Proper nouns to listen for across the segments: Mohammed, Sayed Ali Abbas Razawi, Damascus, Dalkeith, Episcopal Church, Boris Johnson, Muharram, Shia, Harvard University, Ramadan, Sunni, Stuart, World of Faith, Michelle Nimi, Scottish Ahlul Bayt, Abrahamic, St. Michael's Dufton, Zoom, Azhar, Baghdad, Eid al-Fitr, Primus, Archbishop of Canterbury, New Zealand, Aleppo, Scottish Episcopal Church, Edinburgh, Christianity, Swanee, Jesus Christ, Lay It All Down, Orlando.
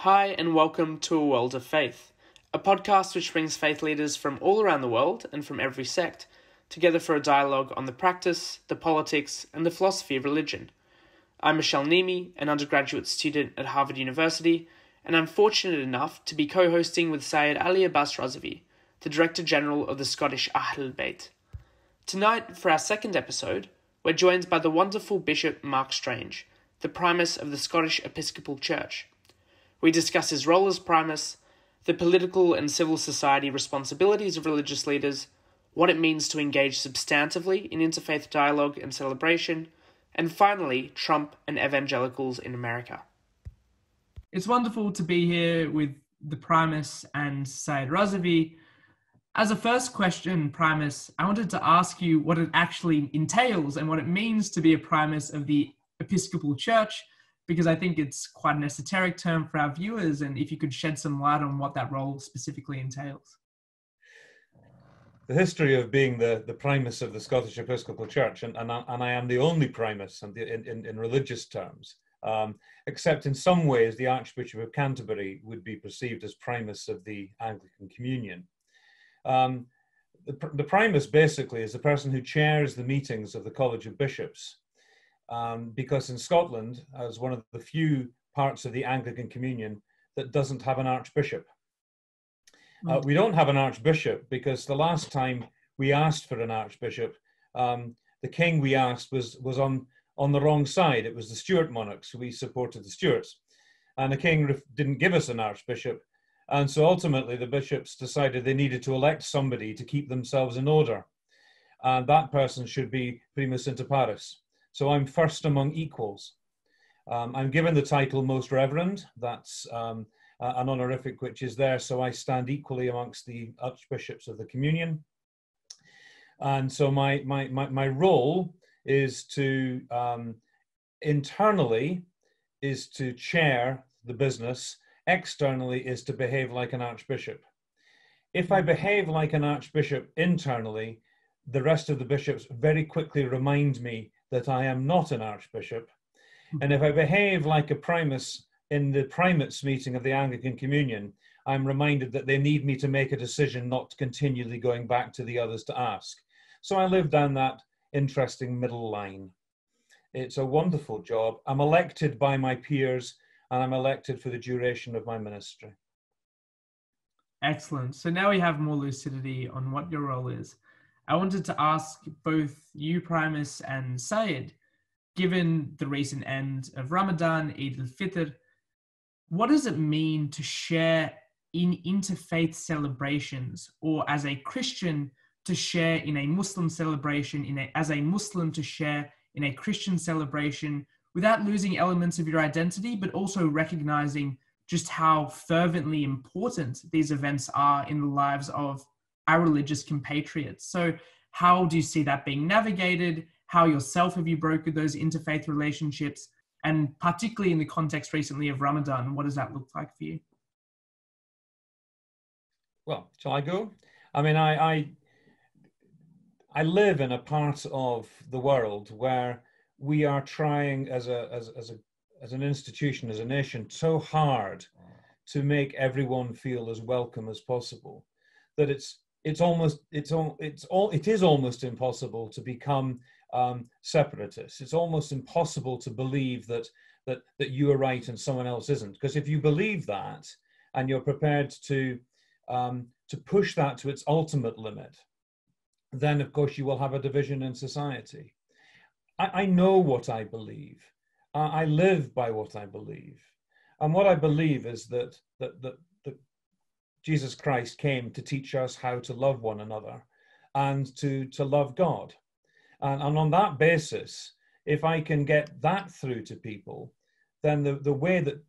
Hi and welcome to A World of Faith, a podcast which brings faith leaders from all around the world and from every sect together for a dialogue on the practice, the politics, and the philosophy of religion. I'm Michelle Nimi, an undergraduate student at Harvard University, and I'm fortunate enough to be co-hosting with Sayed Ali Abbas Razawi, the Director General of the Scottish Ahlul Bayt. Tonight, for our second episode, we're joined by the wonderful Bishop Mark Strange, the Primus of the Scottish Episcopal Church. We discuss his role as Primus, the political and civil society responsibilities of religious leaders, what it means to engage substantively in interfaith dialogue and celebration, and finally, Trump and evangelicals in America. It's wonderful to be here with the Primus and Sayed Razavi. As a first question, Primus, I wanted to ask you what it actually entails and what it means to be a Primus of the Episcopal Church, because I think it's quite an esoteric term for our viewers, and if you could shed some light on what that role specifically entails. The history of being the Primus of the Scottish Episcopal Church, and I am the only Primus in religious terms, except in some ways the Archbishop of Canterbury would be perceived as Primus of the Anglican Communion. The Primus basically is the person who chairs the meetings of the College of Bishops, because in Scotland, as one of the few parts of the Anglican Communion that doesn't have an archbishop. We don't have an archbishop because the last time we asked for an archbishop, the king we asked was on the wrong side. It was the Stuart monarchs. We supported the Stuarts, and the king didn't give us an archbishop, and so ultimately the bishops decided they needed to elect somebody to keep themselves in order, and that person should be primus inter pares. So I'm first among equals. I'm given the title Most Reverend. That's an honorific which is there, so I stand equally amongst the archbishops of the communion. And so my role is to, internally, is to chair the business, externally is to behave like an archbishop. If I behave like an archbishop internally, the rest of the bishops very quickly remind me that I am not an archbishop. And if I behave like a primus in the primates meeting of the Anglican Communion, I'm reminded that they need me to make a decision, not continually going back to the others to ask. So I live down that interesting middle line. It's a wonderful job. I'm elected by my peers, and I'm elected for the duration of my ministry. Excellent. So now we have more lucidity on what your role is. I wanted to ask both you, Primus, and Sayed, given the recent end of Ramadan, Eid al-Fitr, what does it mean to share in interfaith celebrations, or as a Christian to share in a Muslim celebration, as a Muslim to share in a Christian celebration, without losing elements of your identity, but also recognizing just how fervently important these events are in the lives of our religious compatriots? So how do you see that being navigated? How yourself have you brokered those interfaith relationships? And particularly in the context recently of Ramadan, what does that look like for you? Well, shall I go? I mean, I live in a part of the world where we are trying as an institution, as a nation, so hard to make everyone feel as welcome as possible that it is almost impossible to become separatists. It's almost impossible to believe that you are right and someone else isn't. Because if you believe that and you're prepared to push that to its ultimate limit, then of course you will have a division in society. I know what I believe. I live by what I believe, and what I believe is that Jesus Christ came to teach us how to love one another and to love God. And on that basis, if I can get that through to people, then the way that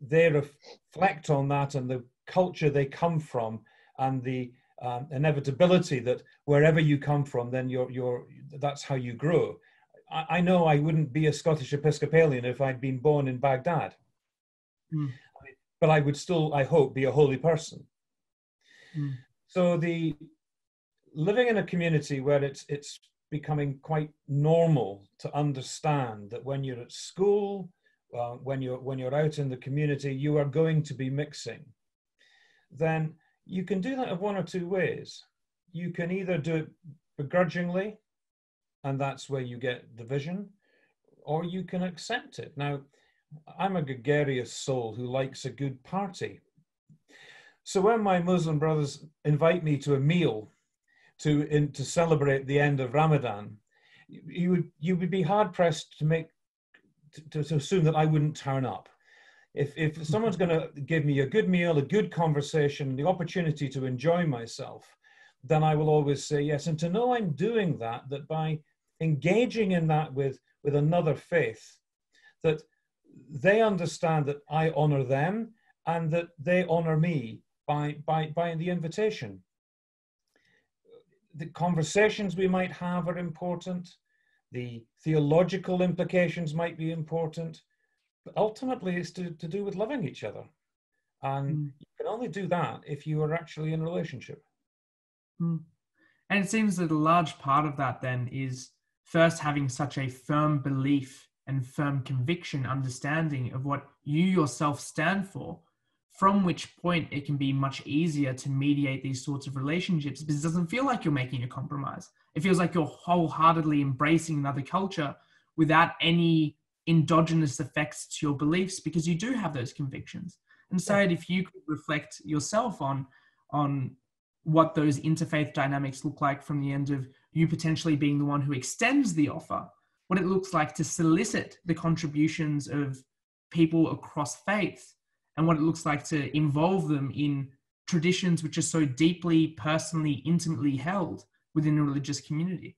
they reflect on that and the culture they come from and the inevitability that wherever you come from, then that's how you grow. I know I wouldn't be a Scottish Episcopalian if I'd been born in Baghdad. Mm. But I would still, I hope, be a holy person. Mm. So living in a community where it's becoming quite normal to understand that when you're at school when you're out in the community, you are going to be mixing, then you can do that in one or two ways. You can either do it begrudgingly, and that's where you get division, or you can accept it. Now, I'm a gregarious soul who likes a good party. So when my Muslim brothers invite me to a meal to celebrate the end of Ramadan, you would be hard-pressed to assume that I wouldn't turn up. If someone's going to give me a good meal, a good conversation, the opportunity to enjoy myself, then I will always say yes. And to know I'm doing that, that by engaging in that with another faith, that they understand that I honor them and that they honor me by the invitation. The conversations we might have are important. The theological implications might be important. But ultimately, it's to do with loving each other. And you can only do that if you are actually in a relationship. And it seems that a large part of that then is first having such a firm belief and firm conviction, understanding of what you yourself stand for, from which point it can be much easier to mediate these sorts of relationships, because it doesn't feel like you're making a compromise. It feels like you're wholeheartedly embracing another culture without any endogenous effects to your beliefs, because you do have those convictions. And Sayed, if you could reflect yourself on what those interfaith dynamics look like from the end of you potentially being the one who extends the offer, what it looks like to solicit the contributions of people across faith, and what it looks like to involve them in traditions which are so deeply, personally, intimately held within a religious community.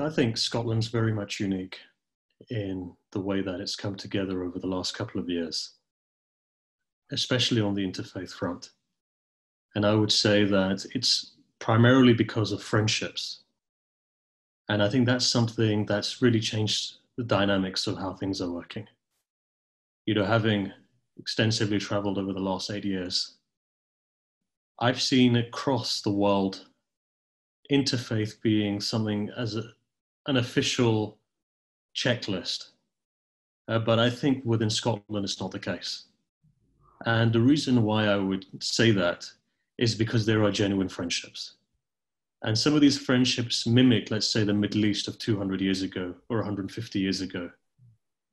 I think Scotland's very much unique in the way that it's come together over the last couple of years, especially on the interfaith front. And I would say that it's primarily because of friendships. And I think that's something that's really changed the dynamics of how things are working. You know, having extensively traveled over the last 8 years, I've seen across the world interfaith being something as an official checklist. But I think within Scotland, it's not the case. And the reason why I would say that is because there are genuine friendships. And some of these friendships mimic, let's say, the Middle East of 200 years ago or 150 years ago.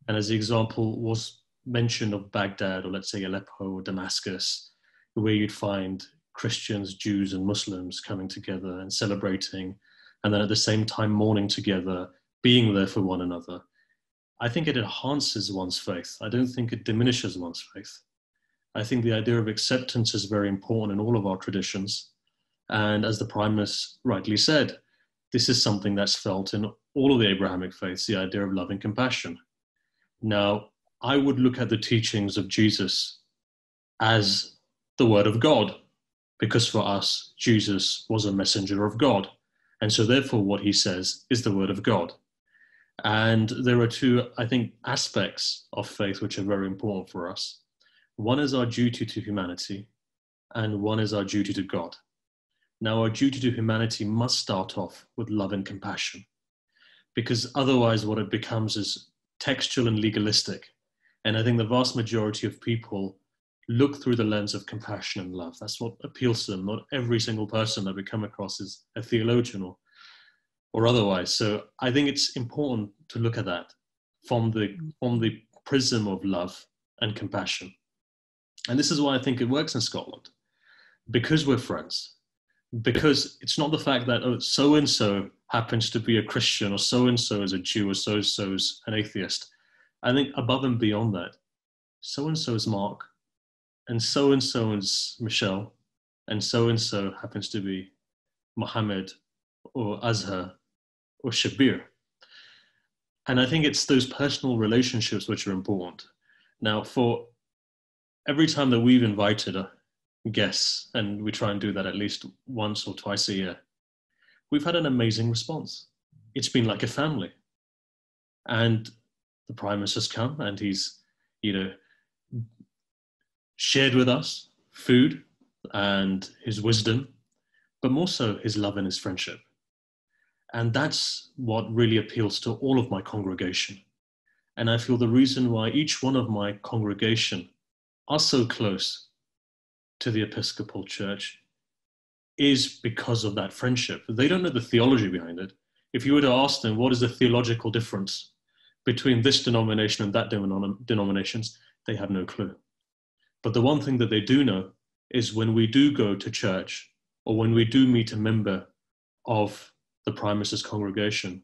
And as the example was mentioned of Baghdad, or let's say Aleppo or Damascus, where you'd find Christians, Jews, and Muslims coming together and celebrating, and then at the same time mourning together, being there for one another. I think it enhances one's faith. I don't think it diminishes one's faith. I think the idea of acceptance is very important in all of our traditions. And as the Prime Minister rightly said, this is something that's felt in all of the Abrahamic faiths, the idea of love and compassion. Now, I would look at the teachings of Jesus as the word of God, because for us, Jesus was a messenger of God. And so therefore what he says is the word of God. And there are two, I think, aspects of faith which are very important for us. One is our duty to humanity, and one is our duty to God. Now, our duty to humanity must start off with love and compassion, because otherwise what it becomes is textual and legalistic. And I think the vast majority of people look through the lens of compassion and love. That's what appeals to them. Not every single person that we come across is a theologian or otherwise. So I think it's important to look at that from the prism of love and compassion. And this is why I think it works in Scotland, because we're friends, because it's not the fact that, oh, so-and-so happens to be a Christian, or so-and-so is a Jew, or so-and-so is an atheist. I think above and beyond that, so-and-so is Mark, and so is Michelle, and so happens to be Mohammed, or Azhar, or Shabir. And I think it's those personal relationships which are important. Now, for every time that we've invited guests, and we try and do that at least once or twice a year, we've had an amazing response. It's been like a family. And the Prime Minister's come and he's, you know, shared with us food and his wisdom, but more so his love and his friendship. And that's what really appeals to all of my congregation. And I feel the reason why each one of my congregation are so close to the Episcopal Church is because of that friendship. They don't know the theology behind it. If you were to ask them, what is the theological difference between this denomination and that denominations, they have no clue. But the one thing that they do know is when we do go to church or when we do meet a member of the Prime Minister's congregation,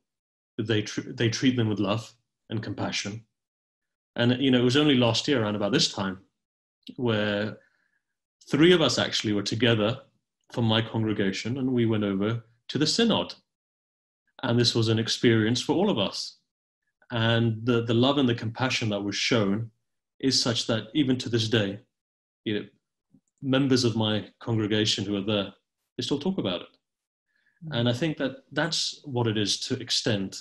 they treat them with love and compassion. And, you know, it was only last year around about this time where three of us actually were together from my congregation and we went over to the synod. And this was an experience for all of us. And the love and the compassion that was shown is such that even to this day, you know, members of my congregation who are there, they still talk about it. And I think that that's what it is to extend,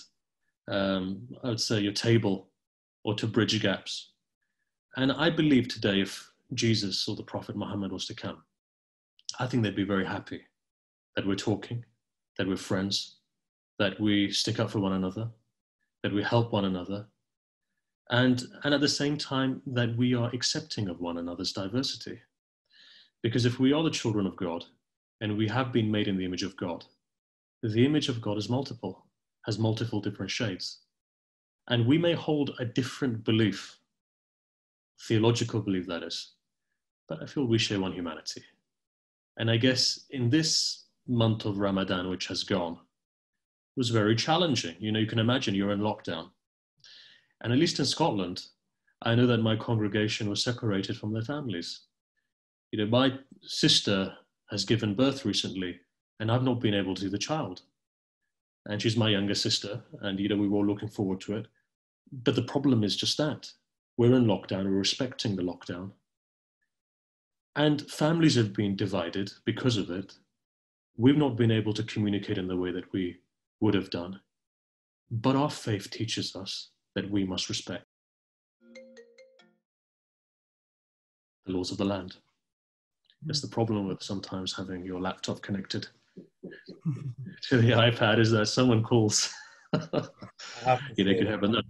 I would say, your table or to bridge gaps. And I believe today if Jesus or the Prophet Muhammad was to come, I think they'd be very happy that we're talking, that we're friends, that we stick up for one another, that we help one another, and at the same time that we are accepting of one another's diversity. Because if we are the children of God and we have been made in the image of God, the image of God is multiple, has multiple different shades. And we may hold a different belief, theological belief that is, but I feel we share one humanity. And I guess in this month of Ramadan, which has gone, was very challenging. You know, you can imagine you're in lockdown. And at least in Scotland, I know that my congregation was separated from their families. You know, my sister has given birth recently, and I've not been able to see the child. And she's my younger sister, and, you know, we were all looking forward to it. But the problem is just that. We're in lockdown, we're respecting the lockdown. And families have been divided because of it. We've not been able to communicate in the way that we would have done. But our faith teaches us that we must respect the laws of the land. That's the problem with sometimes having your laptop connected to the iPad, is that someone calls. You know, could have another.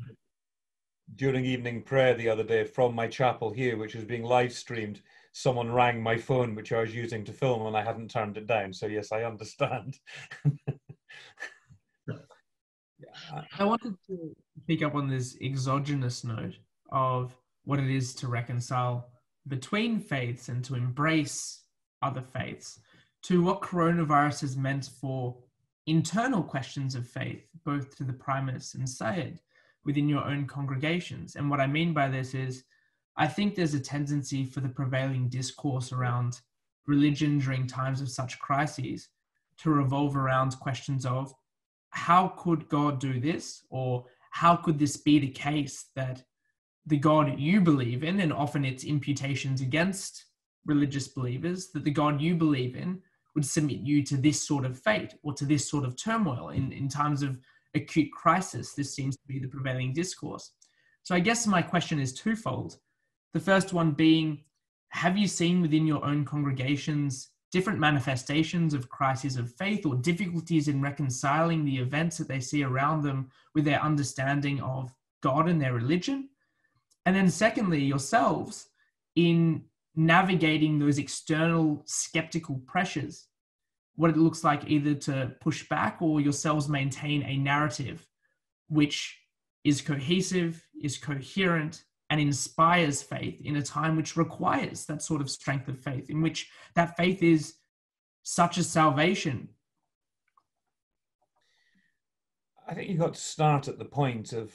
During evening prayer the other day from my chapel here, which is being live streamed, someone rang my phone, which I was using to film, and I hadn't turned it down. So yes, I understand. I wanted to pick up on this exogenous note of what it is to reconcile between faiths and to embrace other faiths, to what coronavirus has meant for internal questions of faith, both to the Primus and Sayed within your own congregations. And what I mean by this is, I think there's a tendency for the prevailing discourse around religion during times of such crises to revolve around questions of, how could God do this? Or how could this be the case that the God you believe in, and often it's imputations against religious believers, that the God you believe in would submit you to this sort of fate or to this sort of turmoil in times of acute crisis? This seems to be the prevailing discourse. So I guess my question is twofold. The first one being, have you seen within your own congregations different manifestations of crises of faith or difficulties in reconciling the events that they see around them with their understanding of God and their religion? And then secondly, yourselves, in navigating those external skeptical pressures, what it looks like either to push back or yourselves maintain a narrative which is cohesive, is coherent, and inspires faith in a time which requires that sort of strength of faith, in which that faith is such a salvation. I think you've got to start at the point of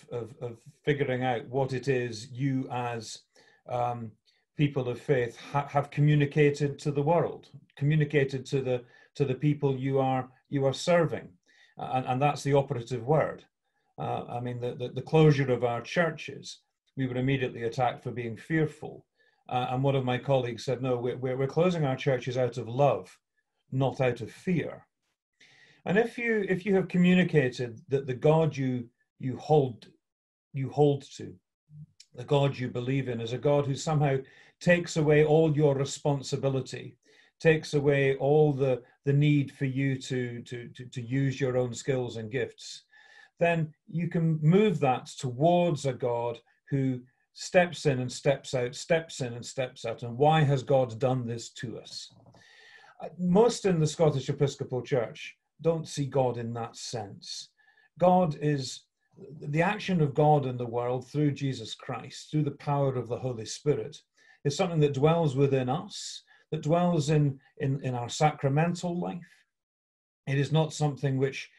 figuring out what it is you as people of faith have communicated to the world, communicated to the people you are serving, and that's the operative word. I mean, the closure of our churches, we were immediately attacked for being fearful. And one of my colleagues said, no, we're closing our churches out of love, not out of fear. And if you have communicated that the God you hold to, the God you believe in, is a God who somehow takes away all your responsibility, takes away all the need for you to use your own skills and gifts, then you can move that towards a God who steps in and steps out, steps in and steps out. And why has God done this to us? Most in the Scottish Episcopal Church don't see God in that sense. God is the action of God in the world through Jesus Christ, through the power of the Holy Spirit, is something that dwells within us, that dwells in our sacramental life. It is not something which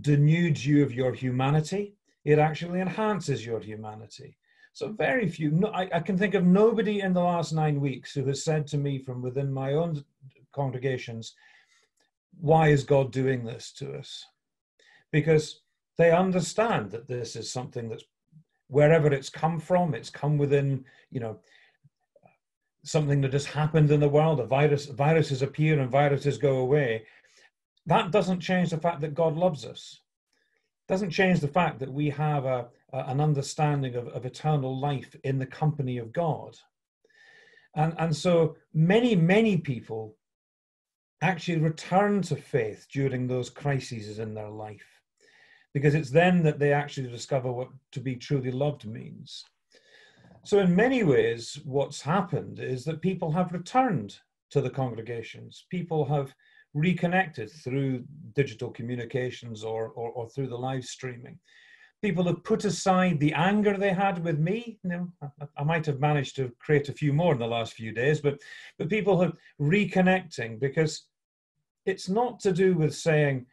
denudes you of your humanity. It actually enhances your humanity. So very few, I can think of nobody in the last 9 weeks who has said to me from within my own congregations, why is God doing this to us? Because they understand that this is something that's, wherever it's come from, it's come within, you know, something that has happened in the world. Viruses appear and viruses go away. That doesn't change the fact that God loves us. Doesn't change the fact that we have an understanding of eternal life in the company of God. And so many, many people actually return to faith during those crises in their life, because it's then that they actually discover what to be truly loved means. So in many ways, what's happened is that people have returned to the congregations. People have reconnected through digital communications or through the live streaming. People have put aside the anger they had with me. You know, I might have managed to create a few more in the last few days, but people are reconnecting, because it's not to do with saying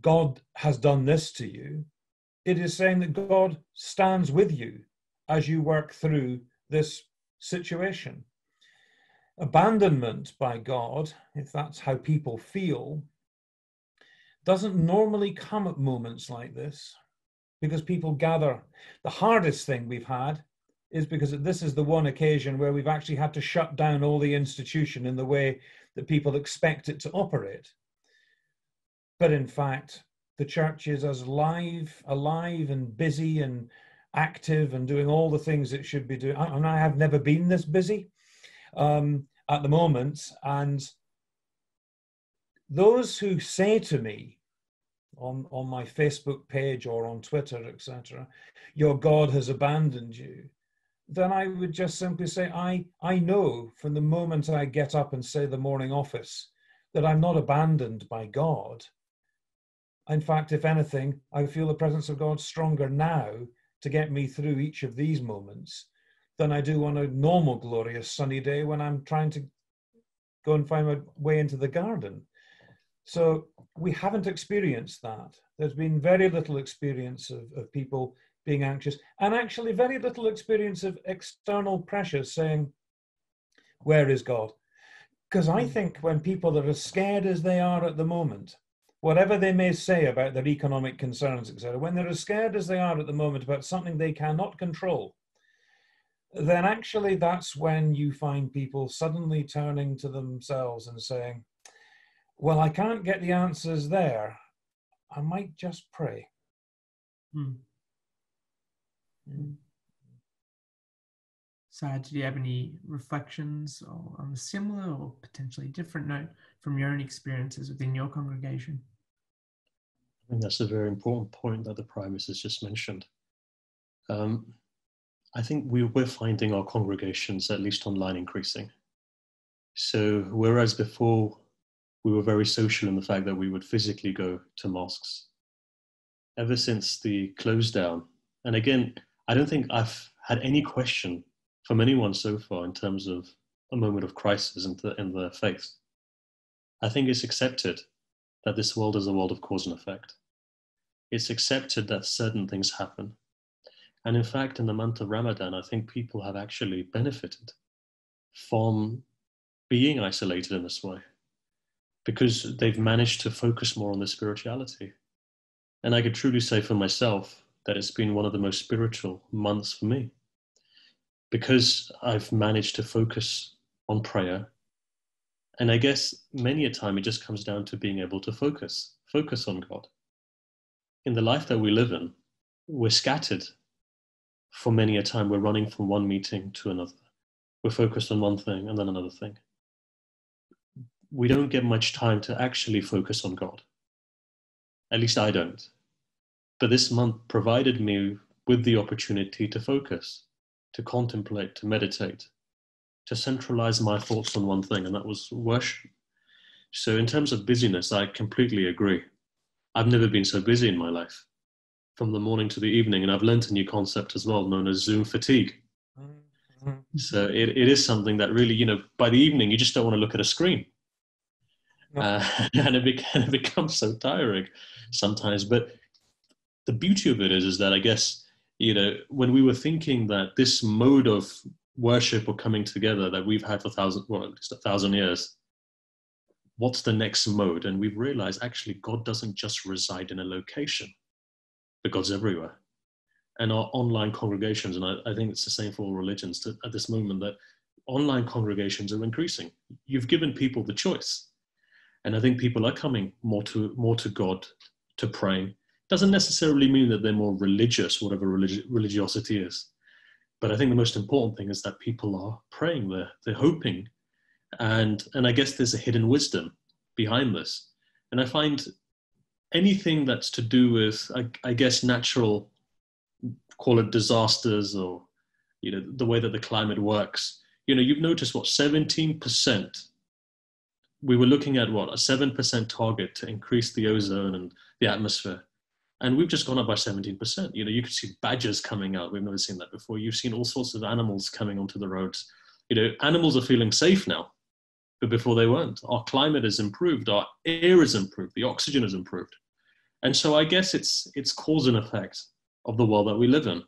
God has done this to you. It is saying that God stands with you as you work through this situation. Abandonment by God, if that's how people feel, doesn't normally come at moments like this, because people gather. The hardest thing we've had is because this is the one occasion where we've actually had to shut down all the institution in the way that people expect it to operate. But in fact, the church is as alive and busy and active and doing all the things it should be doing. And I have never been this busy at the moment. And those who say to me on my Facebook page or on Twitter, etc., your God has abandoned you, then I would just simply say, I know from the moment I get up and say the morning office that I'm not abandoned by God. In fact, if anything, I feel the presence of God stronger now to get me through each of these moments than I do on a normal glorious sunny day when I'm trying to go and find my way into the garden. So we haven't experienced that. There's been very little experience of people being anxious, and actually very little experience of external pressure saying, where is God? Because I think when people are as scared as they are at the moment, whatever they may say about their economic concerns, etc., when they're as scared as they are at the moment about something they cannot control, then actually that's when you find people suddenly turning to themselves and saying, well, I can't get the answers there. I might just pray. Sayed, do you have any reflections on a similar or potentially different note from your own experiences within your congregation? I think that's a very important point that the Primus has just mentioned. I think we're finding our congregations, at least online, increasing. So whereas before we were very social in the fact that we would physically go to mosques, ever since the close down, and again, I don't think I've had any question from anyone so far in terms of a moment of crisis in their faith. I think it's accepted that this world is a world of cause and effect. It's accepted that certain things happen. And in fact, in the month of Ramadan, I think people have actually benefited from being isolated in this way, because they've managed to focus more on their spirituality. And I could truly say for myself that it's been one of the most spiritual months for me, because I've managed to focus on prayer. And I guess many a time it just comes down to being able to focus on God. In the life that we live in, we're scattered. For many a time, we're running from one meeting to another. We're focused on one thing and then another thing. We don't get much time to actually focus on God. At least I don't. But this month provided me with the opportunity to focus, to contemplate, to meditate, to centralize my thoughts on one thing, and that was worship. So in terms of busyness, I completely agree. I've never been so busy in my life, from the morning to the evening, and I've learned a new concept as well, known as Zoom fatigue. So it is something that really, you know, by the evening, you just don't want to look at a screen. No. And it becomes so tiring sometimes. But the beauty of it is that I guess, you know, when we were thinking that this mode of worship or coming together that we've had for at least a thousand years, what's the next mode? And we've realized actually God doesn't just reside in a location, but God's everywhere. And our online congregations, and I think it's the same for all religions at this moment, that online congregations are increasing. You've given people the choice. And I think people are coming more to God, to praying. Doesn't necessarily mean that they're more religious, whatever religiosity is. But I think the most important thing is that people are praying there. They're hoping. And I guess there's a hidden wisdom behind this. And I find anything that's to do with, I guess, natural, call it disasters, or, you know, the way that the climate works. You know, you've noticed what 17%, we were looking at what a 7% target to increase the ozone and the atmosphere. And we've just gone up by 17%. You know, you could see badgers coming out. We've never seen that before. You've seen all sorts of animals coming onto the roads. You know, animals are feeling safe now, but before they weren't. Our climate has improved. Our air has improved. The oxygen has improved. And so I guess it's cause and effect of the world that we live in.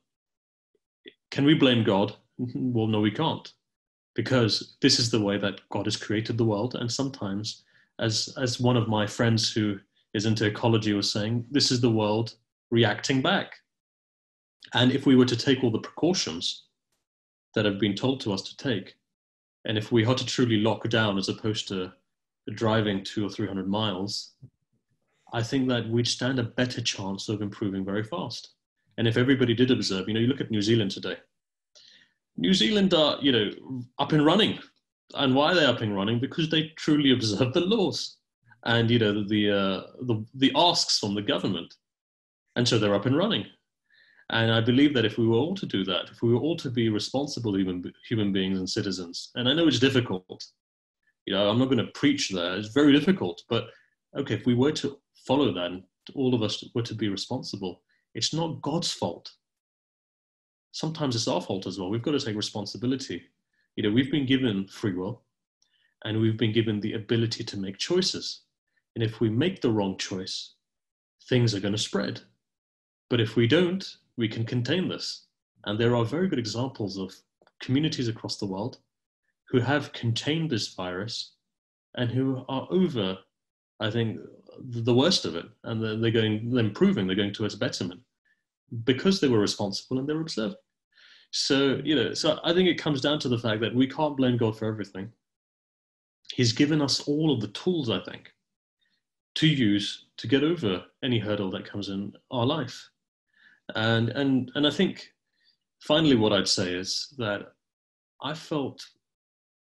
Can we blame God? Well, no, we can't, because this is the way that God has created the world. And sometimes, as one of my friends who is into ecology was saying, this is the world reacting back. And if we were to take all the precautions that have been told to us to take, and if we had to truly lock down as opposed to driving 200 or 300 miles, I think that we'd stand a better chance of improving very fast. And if everybody did observe, you know, you look at New Zealand today. New Zealand are, you know, up and running. And why are they up and running? Because they truly observe the laws and, you know, the asks from the government. And so they're up and running. And I believe that if we were all to do that, if we were all to be responsible human beings and citizens, and I know it's difficult, you know, I'm not going to preach there. It's very difficult. But, okay, if we were to follow that and all of us were to be responsible, it's not God's fault. Sometimes it's our fault as well. We've got to take responsibility. You know, we've been given free will and we've been given the ability to make choices. And if we make the wrong choice, things are going to spread. But if we don't, we can contain this. And there are very good examples of communities across the world who have contained this virus and who are over, I think, the worst of it, and they're improving, they're going towards betterment because they were responsible and they were observing. So, you know, so I think it comes down to the fact that we can't blame God for everything. He's given us all of the tools, I think, to use to get over any hurdle that comes in our life. And I think finally what I'd say is that I felt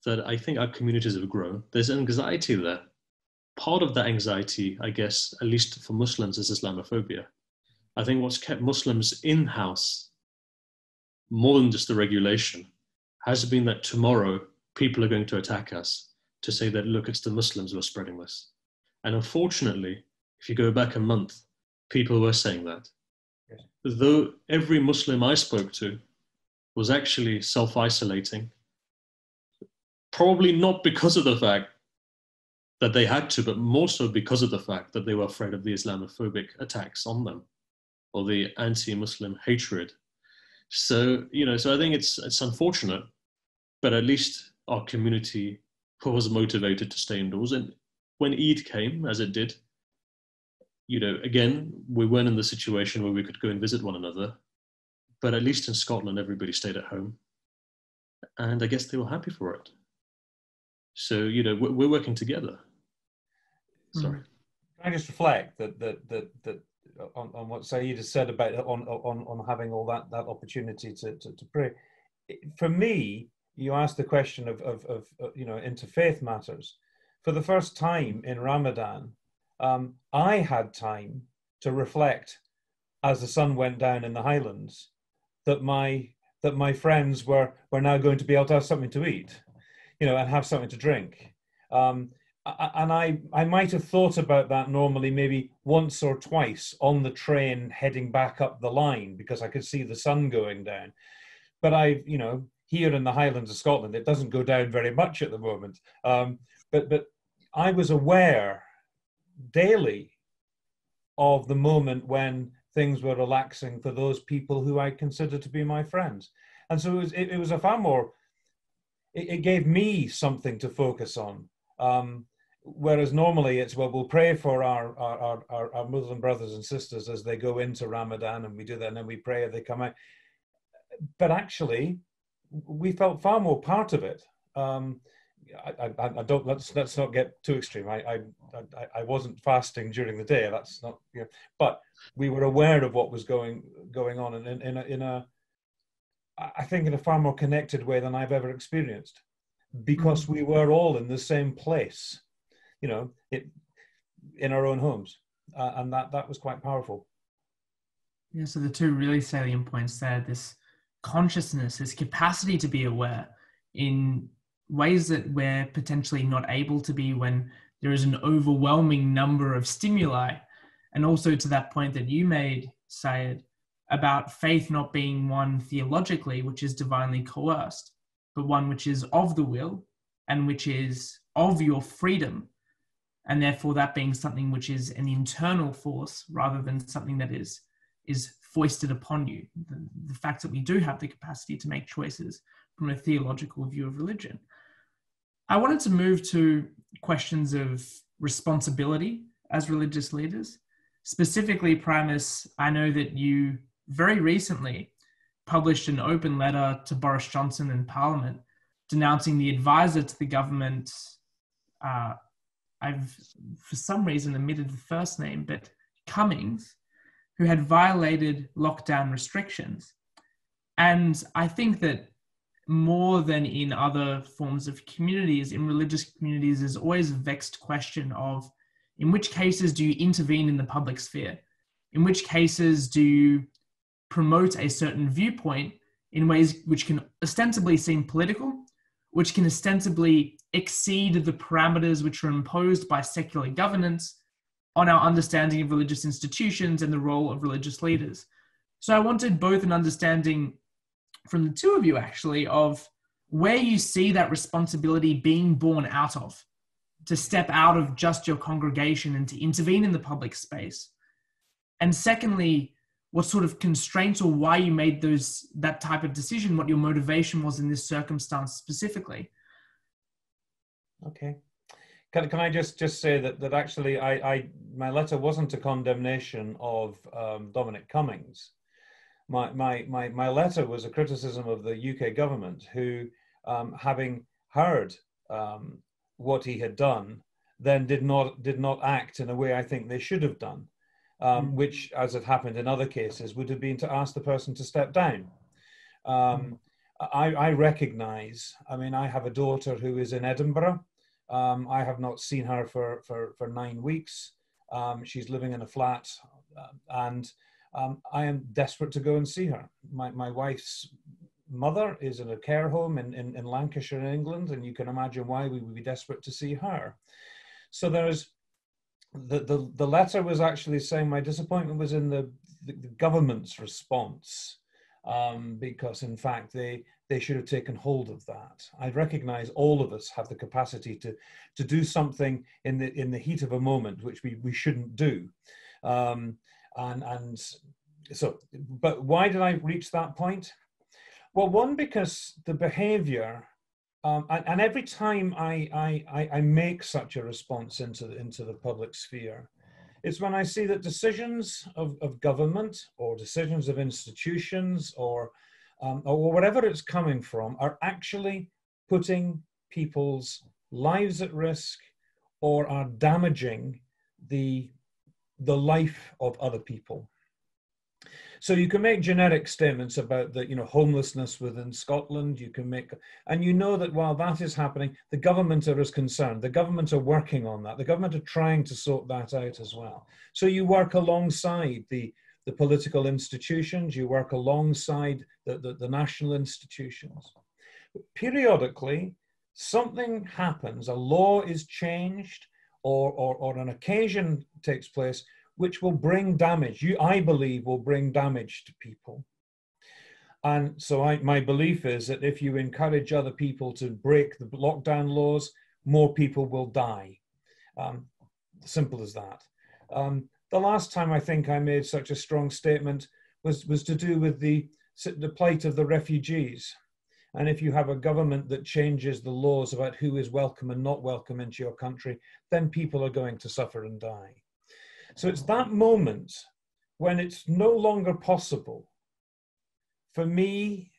that I think our communities have grown. There's anxiety there. Part of that anxiety, I guess, at least for Muslims, is Islamophobia. I think what's kept Muslims in-house, more than just the regulation, has been that tomorrow people are going to attack us to say that, look, it's the Muslims who are spreading this. And unfortunately, if you go back a month, people were saying that. Yes. Though every Muslim I spoke to was actually self-isolating, probably not because of the fact that they had to, but more so because of the fact that they were afraid of the Islamophobic attacks on them or the anti-Muslim hatred. So, you know, so I think it's unfortunate, but at least our community was motivated to stay indoors. And when Eid came, as it did, you know, again, we weren't in the situation where we could go and visit one another, but at least in Scotland, everybody stayed at home. And I guess they were happy for it. So, you know, we're working together. Sorry. Can I just reflect that on what Sayed has said about on having all that opportunity to pray? For me, you asked the question of you know, interfaith matters. For the first time in Ramadan, I had time to reflect as the sun went down in the Highlands, that my friends were now going to be able to have something to eat, you know, and have something to drink. And I might have thought about that normally maybe once or twice on the train heading back up the line, because I could see the sun going down. But I've, you know, here in the Highlands of Scotland, it doesn't go down very much at the moment. But I was aware daily of the moment when things were relaxing for those people who I consider to be my friends. And so it was a far more, it gave me something to focus on. Whereas normally it's, well, we'll pray for our Muslim brothers and sisters as they go into Ramadan, and we do that, and then we pray as they come out. But actually, we felt far more part of it. I don't, let's not get too extreme. I wasn't fasting during the day. That's not, you know, but we were aware of what was going on, and in a I think in a far more connected way than I've ever experienced, because we were all in the same place, you know, in our own homes. And that was quite powerful. Yeah, so the two really salient points there, this consciousness, this capacity to be aware in ways that we're potentially not able to be when there is an overwhelming number of stimuli. And also to that point that you made, Sayed, about faith not being one theologically, which is divinely coerced, but one which is of the will and which is of your freedom. And therefore that being something which is an internal force rather than something that is foisted upon you. The fact that we do have the capacity to make choices from a theological view of religion. I wanted to move to questions of responsibility as religious leaders. Specifically, Primus, I know that you very recently published an open letter to Boris Johnson in Parliament, denouncing the advisor to the government. I've, for some reason, omitted the first name, but Cummings, who had violated lockdown restrictions. And I think that more than in other forms of communities, in religious communities, there's always a vexed question of, in which cases do you intervene in the public sphere? In which cases do you promote a certain viewpoint in ways which can ostensibly seem political, which can ostensibly exceed the parameters which are imposed by secular governance on our understanding of religious institutions and the role of religious leaders? So I wanted both an understanding from the two of you, actually, of where you see that responsibility being born out of, to step out of just your congregation and to intervene in the public space. And secondly, what sort of constraints or why you made that type of decision, what your motivation was in this circumstance specifically. Okay. Can I just say that actually my letter wasn't a condemnation of Dominic Cummings. My letter was a criticism of the UK government, who, having heard what he had done, then did not act in a way I think they should have done, which, as it happened in other cases, would have been to ask the person to step down. I recognise. I mean, I have a daughter who is in Edinburgh. I have not seen her for 9 weeks. She's living in a flat, and I am desperate to go and see her. My wife's mother is in a care home in Lancashire, in England, and you can imagine why we would be desperate to see her. So there's the letter was actually saying my disappointment was in the government's response, because in fact they should have taken hold of that. I recognise all of us have the capacity to do something in the heat of a moment, which we shouldn't do. But why did I reach that point? Well, one, because the behaviour, and every time I make such a response into the public sphere, it's when I see that decisions of government or decisions of institutions or whatever it's coming from are actually putting people's lives at risk or are damaging the life of other people. So you can make generic statements about the, you know, homelessness within Scotland. You can make, and you know that while that is happening, the government are as concerned. The government are working on that. The government are trying to sort that out as well. So you work alongside the the political institutions, you work alongside the national institutions. But periodically, something happens, a law is changed, or an occasion takes place, which will bring damage. I believe will bring damage to people. And so my belief is that if you encourage other people to break the lockdown laws, more people will die. Simple as that. The last time I think I made such a strong statement was to do with the plight of the refugees. And if you have a government that changes the laws about who is welcome and not welcome into your country, then people are going to suffer and die. So it's that moment when it's no longer possible for me,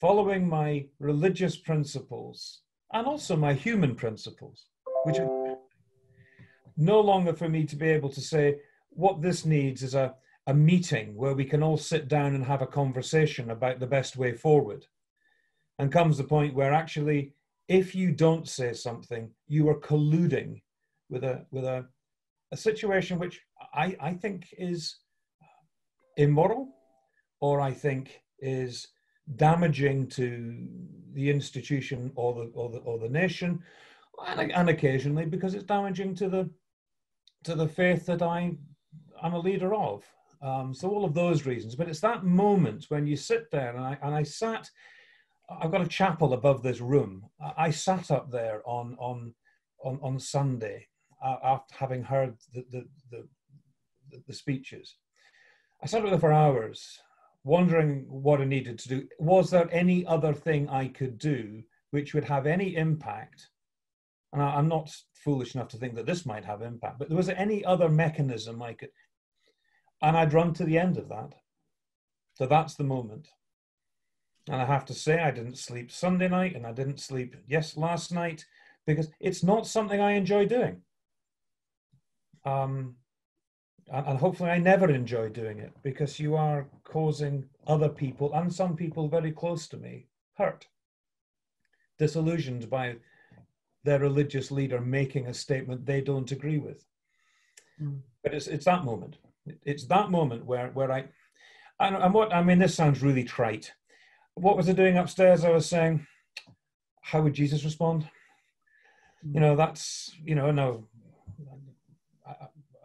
following my religious principles and also my human principles, which are no longer for me to be able to say, what this needs is a meeting where we can all sit down and have a conversation about the best way forward. And comes the point where actually, if you don't say something, you are colluding with a situation which I think is immoral, or I think is damaging to the institution or the nation, and occasionally because it's damaging to the faith that I'm a leader of. So all of those reasons. But it's that moment when you sit there, and I sat. I've got a chapel above this room. I sat up there on Sunday after having heard the speeches. I sat up there for hours, wondering what I needed to do. Was there any other thing I could do which would have any impact? And I'm not foolish enough to think that this might have impact, but there was any other mechanism I could, and I'd run to the end of that. So that's the moment. And I have to say, I didn't sleep Sunday night, and I didn't sleep last night, because it's not something I enjoy doing. And hopefully I never enjoy doing it, because you are causing other people, and some people very close to me, hurt, disillusioned by their religious leader making a statement they don't agree with. Mm. But it's that moment. It's that moment where I mean, this sounds really trite. What was I doing upstairs? I was saying, how would Jesus respond? You know, that's, you know, no,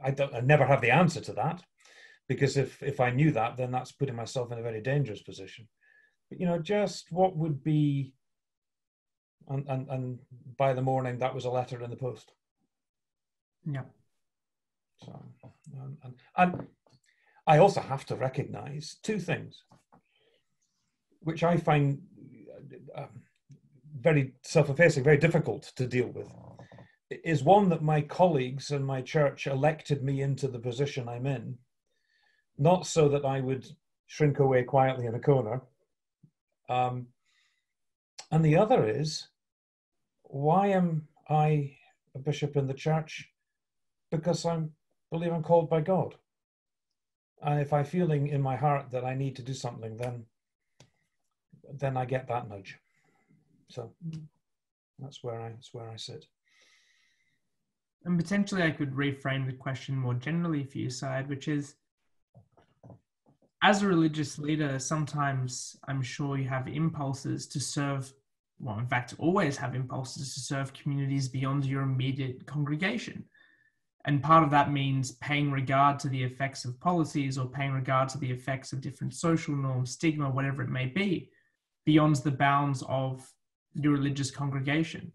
I never have the answer to that, because if I knew that, then that's putting myself in a very dangerous position. But, you know, just what would be, and by the morning, that was a letter in the post. Yeah. So, and I also have to recognize two things, which I find very self-effacing, very difficult to deal with, is one that my colleagues and my church elected me into the position I'm in, not so that I would shrink away quietly in a corner. And the other is, why am I a bishop in the church? Because I believe I'm called by God. And if I'm feeling in my heart that I need to do something, then I get that nudge. So that's where I sit. And potentially I could reframe the question more generally for you, Sayed, which is, as a religious leader, sometimes I'm sure you have impulses to serve, well, in fact, always have impulses to serve communities beyond your immediate congregation. And part of that means paying regard to the effects of policies, or paying regard to the effects of different social norms, stigma, whatever it may be, beyond the bounds of your religious congregation.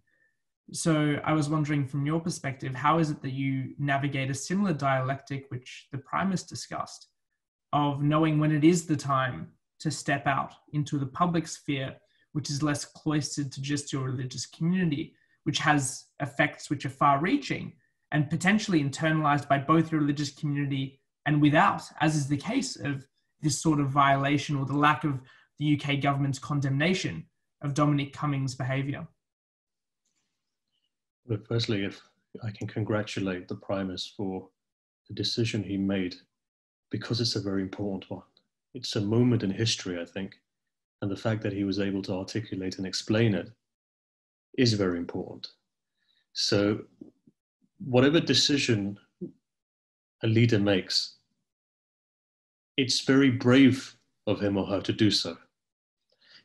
So I was wondering, from your perspective, how is it that you navigate a similar dialectic, which the Primus discussed, of knowing when it is the time to step out into the public sphere, which is less cloistered to just your religious community, which has effects which are far-reaching, and potentially internalized by both your religious community and without, as is the case of this sort of violation or the lack of the UK government's condemnation of Dominic Cummings' behaviour? Look, firstly, if I can congratulate the Primus for the decision he made, because it's a very important one. It's a moment in history, I think, and the fact that he was able to articulate and explain it is very important. So, whatever decision a leader makes, It's very brave of him or her to do so,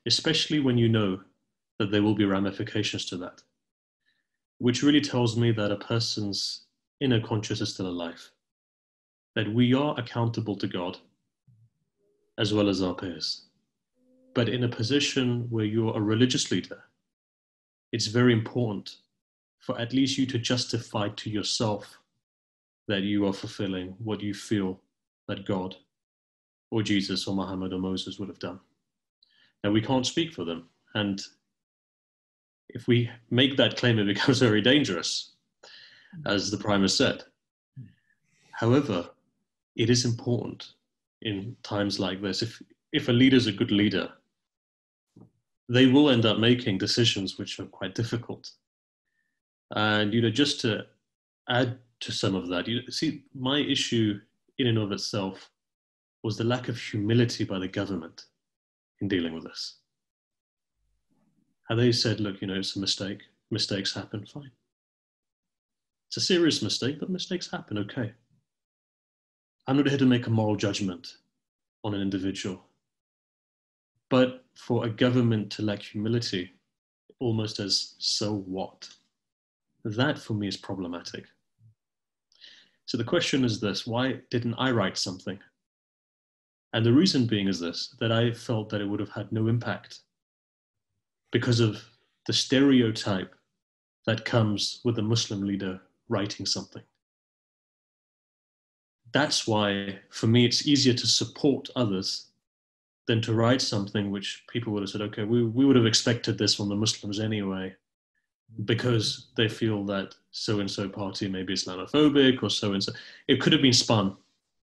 especially when you know that there will be ramifications to that, which really tells me that a person's inner conscience is still alive, that we are accountable to God as well as our peers. But in a position where you're a religious leader, it's very important for at least you to justify to yourself that you are fulfilling what you feel that God or Jesus or Muhammad or Moses would have done. Now, we can't speak for them. And if we make that claim, it becomes very dangerous, as the Primer said. However, it is important in times like this, if a leader is a good leader, they will end up making decisions which are quite difficult. And, you know, just to add to some of that, you see, my issue in and of itself was the lack of humility by the government in dealing with this. How they said, look, you know, it's a mistake. Mistakes happen, fine. It's a serious mistake, but mistakes happen, okay. I'm not here to make a moral judgment on an individual. But for a government to lack humility, almost as so what? That for me is problematic. So the question is this, why didn't I write something? And the reason being is this, that I felt that it would have had no impact because of the stereotype that comes with a Muslim leader writing something. That's why, for me, it's easier to support others than to write something which people would have said, okay, we would have expected this from the Muslims anyway, because they feel that so-and-so party may be Islamophobic or so-and-so. It could have been spun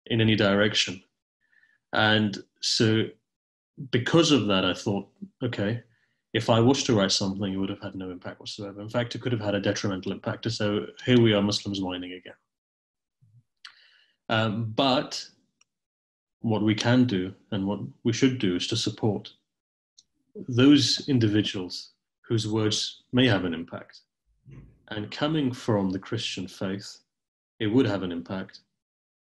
in any direction. And so because of that, I thought, okay, if I was to write something, it would have had no impact whatsoever. In fact, it could have had a detrimental impact. So here we are, Muslims whining again. But what we can do and what we should do is to support those individuals whose words may have an impact. And coming from the Christian faith, it would have an impact.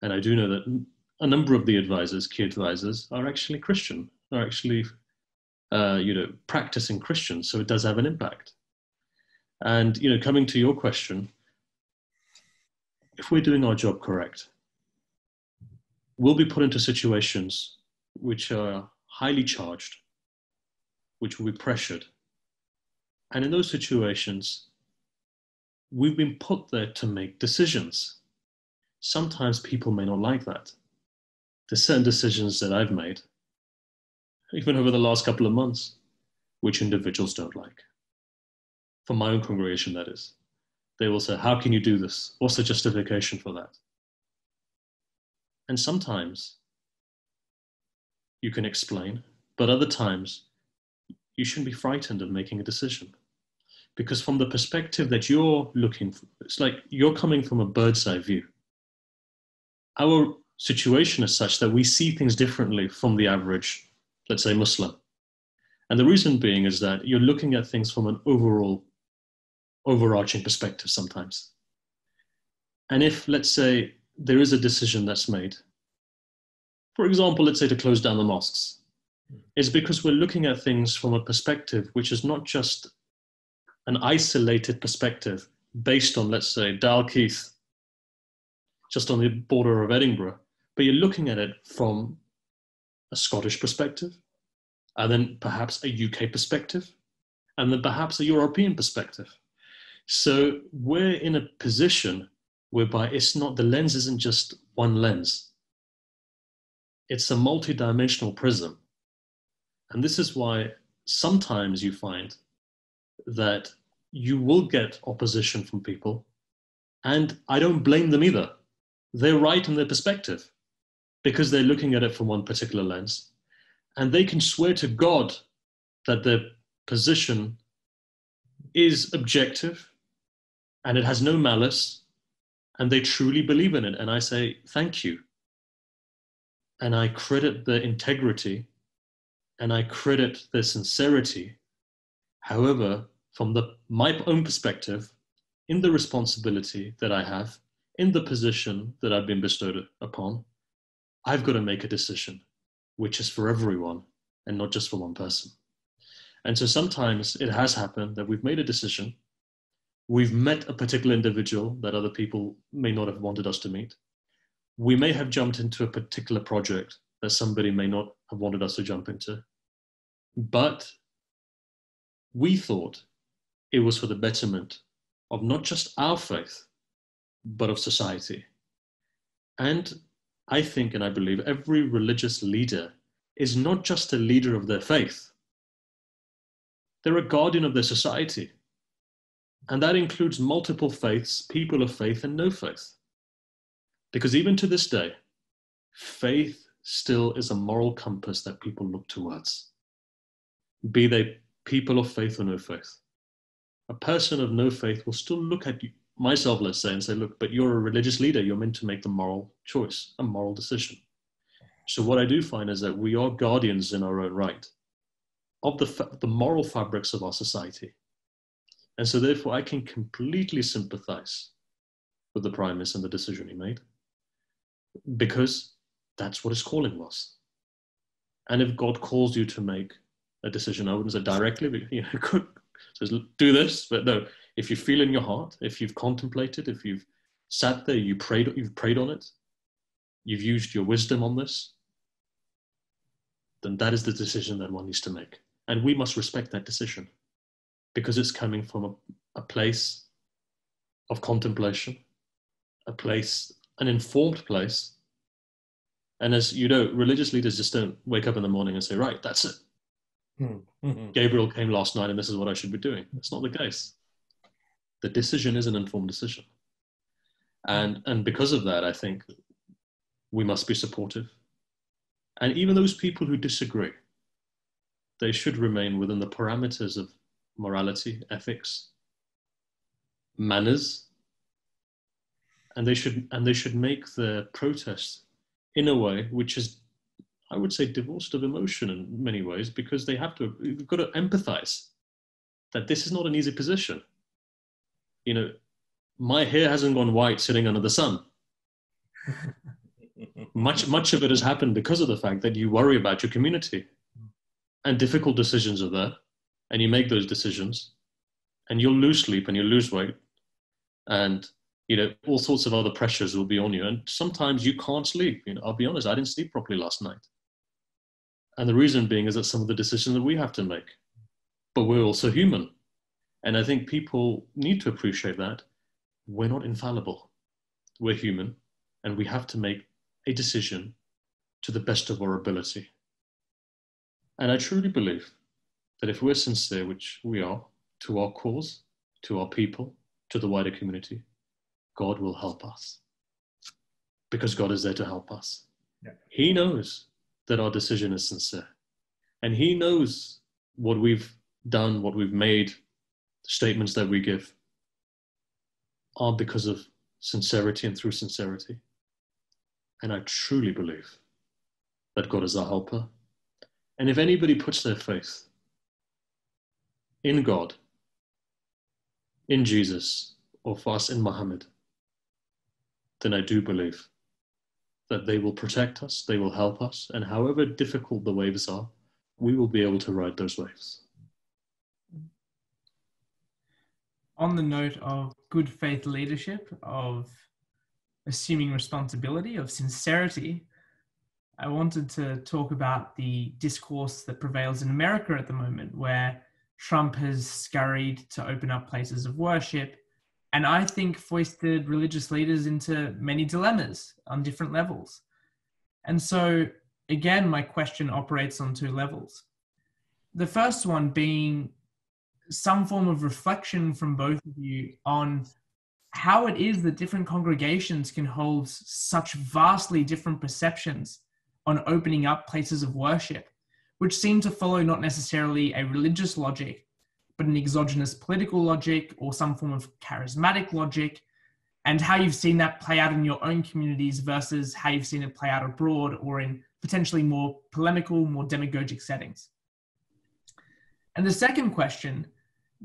And I do know that a number of the advisors, key advisors, are actually Christian, are actually, you know, practicing Christians. So it does have an impact. And, you know, coming to your question, if we're doing our job correct, we'll be put into situations which are highly charged, which will be pressured. And in those situations, we've been put there to make decisions. Sometimes people may not like that. There's certain decisions that I've made, even over the last couple of months, which individuals don't like. For my own congregation, that is. They will say, how can you do this? What's the justification for that? And sometimes you can explain, but other times you shouldn't be frightened of making a decision. Because from the perspective that you're looking for, it's like you're coming from a bird's eye view. Our situation is such that we see things differently from the average, let's say, Muslim. And the reason being is that you're looking at things from an overall, overarching perspective sometimes. And if, let's say, there is a decision that's made. For example, let's say to close down the mosques. It's because we're looking at things from a perspective which is not just an isolated perspective based on, let's say, Dalkeith, just on the border of Edinburgh, but you're looking at it from a Scottish perspective, and then perhaps a UK perspective, and then perhaps a European perspective. So we're in a position whereby it's not, the lens isn't just one lens. It's a multi-dimensional prism. And this is why sometimes you find that you will get opposition from people. And I don't blame them either. They're right in their perspective because they're looking at it from one particular lens. And they can swear to God that their position is objective and it has no malice. And they truly believe in it. And I say, thank you. And I credit their integrity and I credit their sincerity. However, from my own perspective, in the responsibility that I have, in the position that I've been bestowed upon, I've got to make a decision, which is for everyone and not just for one person. And so sometimes it has happened that we've made a decision. We've met a particular individual that other people may not have wanted us to meet. We may have jumped into a particular project that somebody may not have wanted us to jump into. But we thought it was for the betterment of not just our faith, but of society. And I think, and I believe, every religious leader is not just a leader of their faith. They're a guardian of their society. And that includes multiple faiths, people of faith, and no faith. Because even to this day, faith still is a moral compass that people look towards. Be they people of faith or no faith. A person of no faith will still look at you, myself, let's say, and say, look, but you're a religious leader. You're meant to make the moral choice, a moral decision. So what I do find is that we are guardians in our own right of the moral fabrics of our society. And so therefore, I can completely sympathize with the Prime Minister and the decision he made, because that's what his calling was. And if God calls you to make a decision, I wouldn't say directly, but you know, God says, do this, but no, if you feel in your heart, if you've contemplated, if you've sat there, you've prayed on it, you've used your wisdom on this, then that is the decision that one needs to make. And we must respect that decision, because it's coming from a place of contemplation, a place, an informed place. And as you know, religious leaders just don't wake up in the morning and say, right, that's it. Mm-hmm. Gabriel came last night and this is what I should be doing. That's not the case. The decision is an informed decision. And because of that, I think we must be supportive. And even those people who disagree, they should remain within the parameters of morality, ethics, manners, and they should make their protest in a way which is, I would say, divorced of emotion in many ways, because they have to, you've got to empathize that this is not an easy position. You know, my hair hasn't gone white sitting under the sun. Much of it has happened because of the fact that you worry about your community, and difficult decisions are there, and you make those decisions, and you'll lose sleep and you'll lose weight, and you know, all sorts of other pressures will be on you. And sometimes you can't sleep. You know, I'll be honest, I didn't sleep properly last night. And the reason being is that some of the decisions that we have to make, but we're also human. And I think people need to appreciate that we're not infallible. We're human, and we have to make a decision to the best of our ability. And I truly believe that if we're sincere, which we are, to our cause, to our people, to the wider community, God will help us, because God is there to help us. Yeah. He knows that our decision is sincere, and he knows what we've done, what we've made, the statements that we give are because of sincerity and through sincerity. And I truly believe that God is our helper. And if anybody puts their faith in God, in Jesus, or for us in Muhammad, then I do believe that they will protect us, they will help us, and however difficult the waves are, we will be able to ride those waves. On the note of good faith leadership, of assuming responsibility, of sincerity, I wanted to talk about the discourse that prevails in America at the moment, where Trump has scurried to open up places of worship, and I think foisted religious leaders into many dilemmas on different levels. And so, again, my question operates on two levels. The first one being some form of reflection from both of you on how it is that different congregations can hold such vastly different perceptions on opening up places of worship, which seem to follow not necessarily a religious logic, but an exogenous political logic or some form of charismatic logic, and how you've seen that play out in your own communities versus how you've seen it play out abroad or in potentially more polemical, more demagogic settings. And the second question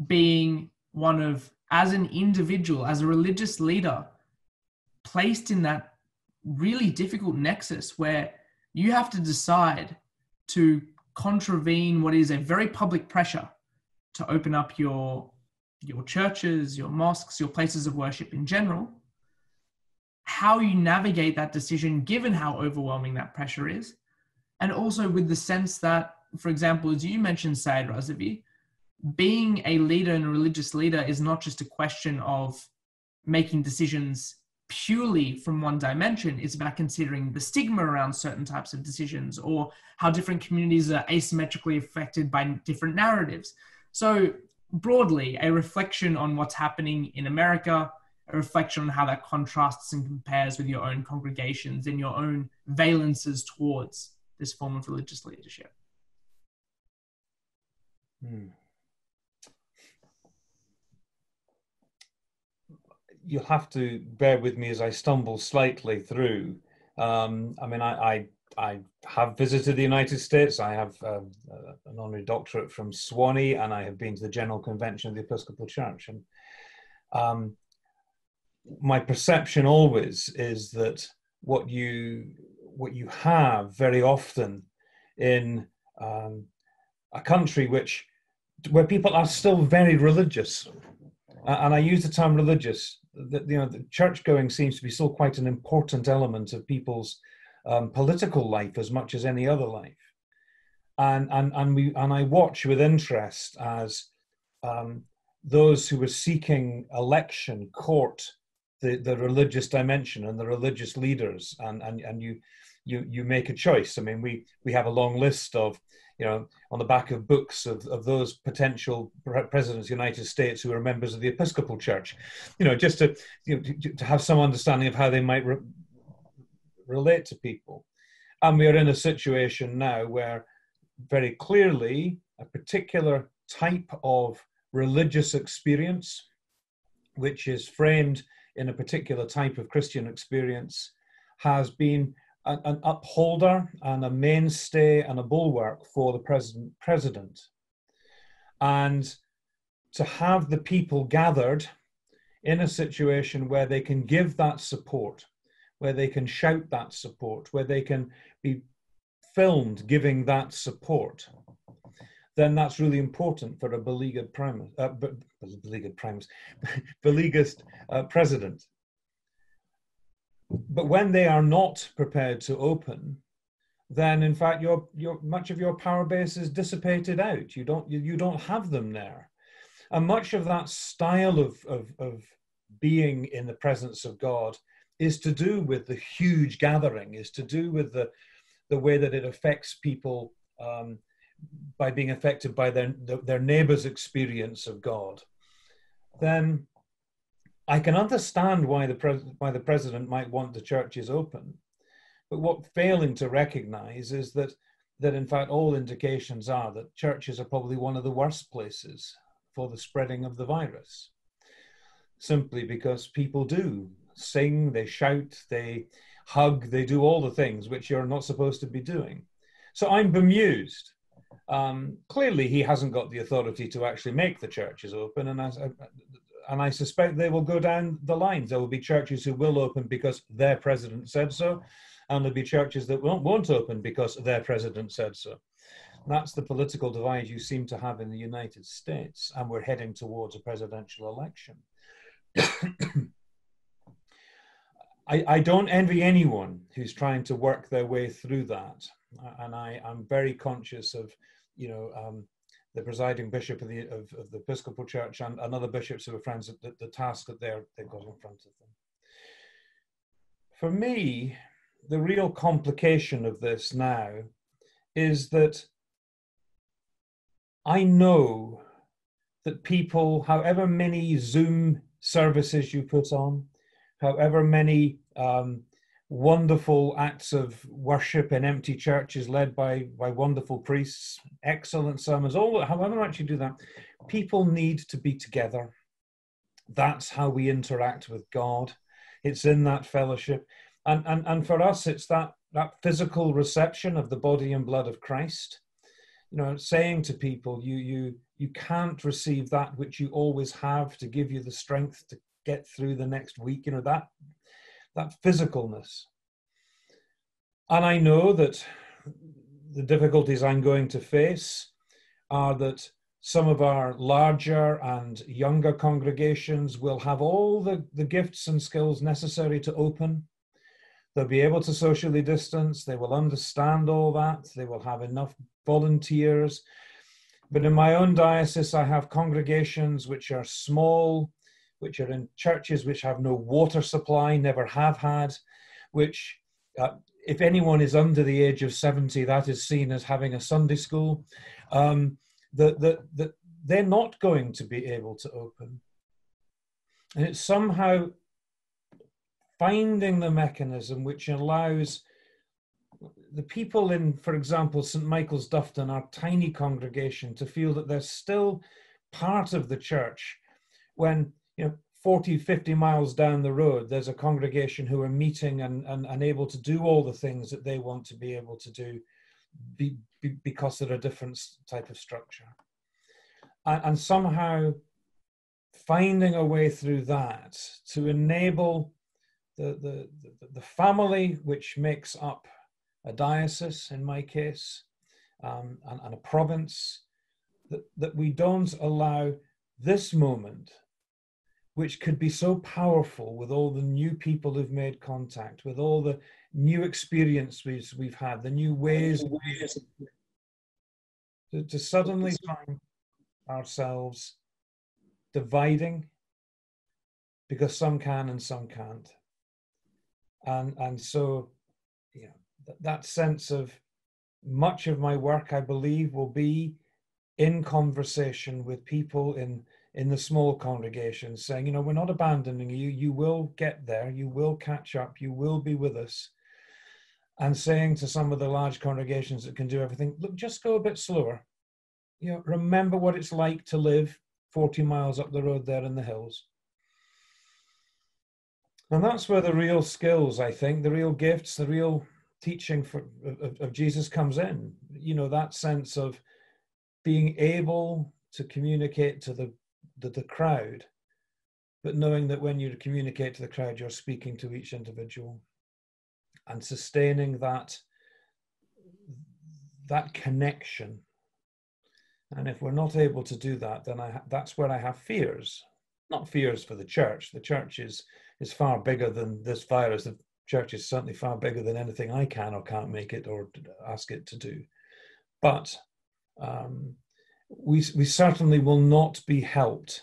being one of, as an individual, as a religious leader, placed in that really difficult nexus where you have to decide to contravene what is a very public pressure to open up your churches, your mosques, your places of worship in general, how you navigate that decision given how overwhelming that pressure is, and also with the sense that, for example, as you mentioned, Sayed Razavi, being a leader and a religious leader is not just a question of making decisions purely from one dimension. It's about considering the stigma around certain types of decisions or how different communities are asymmetrically affected by different narratives. So broadly, a reflection on what's happening in America, a reflection on how that contrasts and compares with your own congregations and your own valences towards this form of religious leadership. You'll have to bear with me as I stumble slightly through. I have visited the United States. I have an honorary doctorate from Swanee, and I have been to the General Convention of the Episcopal Church. And my perception always is that what you have very often in a country where people are still very religious, and I use the term religious, that, you know, the church going seems to be still quite an important element of people's political life as much as any other life, and I watch with interest as those who were seeking election court the religious dimension and the religious leaders, and you make a choice. I mean, we have a long list of, you know, on the back of books of those potential presidents of the United States who are members of the Episcopal Church, you know, just to, you know, to have some understanding of how they might relate to people. And we are in a situation now where very clearly a particular type of religious experience, which is framed in a particular type of Christian experience, has been an upholder and a mainstay and a bulwark for the president. And to have the people gathered in a situation where they can give that support, where they can shout that support, where they can be filmed giving that support, then that's really important for a beleaguered president. But when they are not prepared to open, then in fact much of your power base is dissipated out. You don't have them there, and much of that style of being in the presence of God is to do with the huge gathering, is to do with the way that it affects people by being affected by their neighbor's experience of God. Then I can understand why the president might want the churches open, but what failing to recognize is that in fact all indications are that churches are probably one of the worst places for the spreading of the virus, simply because people do sing, they shout, they hug, they do all the things which you're not supposed to be doing. So I'm bemused. Clearly he hasn't got the authority to actually make the churches open, and I suspect they will go down the lines. There will be churches who will open because their president said so, and there'll be churches that won't open because their president said so. And that's the political divide you seem to have in the United States, and we're heading towards a presidential election. I don't envy anyone who's trying to work their way through that, and I'm very conscious of, you know, the presiding bishop of the Episcopal Church and other bishops who are friends at the task that they've got in front of them. For me, the real complication of this now is that I know that people, however many Zoom services you put on, however many wonderful acts of worship in empty churches led by wonderful priests, excellent sermons, however much you do that, people need to be together. That's how we interact with God. It's in that fellowship. And for us, it's that physical reception of the body and blood of Christ. You know, saying to people, you can't receive that which you always have to give you the strength to get through the next week, you know, that physicalness. And I know that the difficulties I'm going to face are that some of our larger and younger congregations will have all the gifts and skills necessary to open. They'll be able to socially distance. They will understand all that. They will have enough volunteers. But in my own diocese, I have congregations which are small, which are in churches which have no water supply, never have had, which, if anyone is under the age of 70, that is seen as having a Sunday school, that they're not going to be able to open. And it's somehow finding the mechanism which allows the people in, for example, St. Michael's Dufton, our tiny congregation, to feel that they're still part of the church when, you know, 40, 50 miles down the road, there's a congregation who are meeting and able to do all the things that they want to be able to do because they're a different type of structure. And somehow finding a way through that to enable the family which makes up a diocese, in my case, and a province, that we don't allow this moment, which could be so powerful with all the new people who've made contact, with all the new experiences we've had, the new ways to suddenly find ourselves dividing because some can and some can't. And so, you know, that sense of much of my work, I believe, will be in conversation with people in the small congregations, saying, you know, we're not abandoning you, you will get there, you will catch up, you will be with us. And saying to some of the large congregations that can do everything, look, just go a bit slower. You know, remember what it's like to live 40 miles up the road there in the hills. And that's where the real skills, I think, the real gifts, the real teaching of Jesus comes in. You know, that sense of being able to communicate to the crowd, but knowing that when you communicate to the crowd, you're speaking to each individual, and sustaining that connection. And if we're not able to do that, then that's where I have fears. Not fears for the church. The church is far bigger than this virus. The church is certainly far bigger than anything I can or can't make it or ask it to do. But we certainly will not be helped